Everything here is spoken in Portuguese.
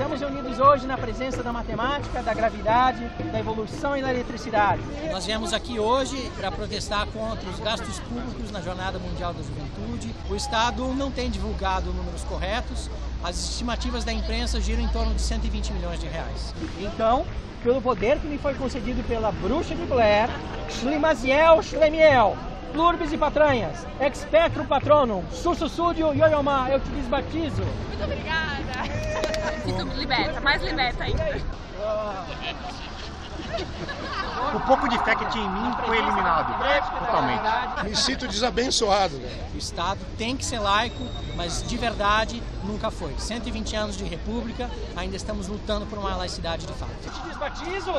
Estamos reunidos hoje na presença da matemática, da gravidade, da evolução e da eletricidade. Nós viemos aqui hoje para protestar contra os gastos públicos na Jornada Mundial da Juventude. O Estado não tem divulgado números corretos, as estimativas da imprensa giram em torno de 120 milhões de reais. Então, pelo poder que me foi concedido pela Bruxa de Blair, Schlimaziel, Schlemiel, Plurbs e Patranhas, Ex petro Patronum, Suso Súdio e Oyomá, eu te desbatizo. Muito obrigada. Fico liberta, mais liberta ainda. O pouco de fé que tinha em mim foi eliminado, totalmente. Me sinto desabençoado. O Estado tem que ser laico, mas de verdade nunca foi. 120 anos de república, ainda estamos lutando por uma laicidade de fato. Eu te desbatizo!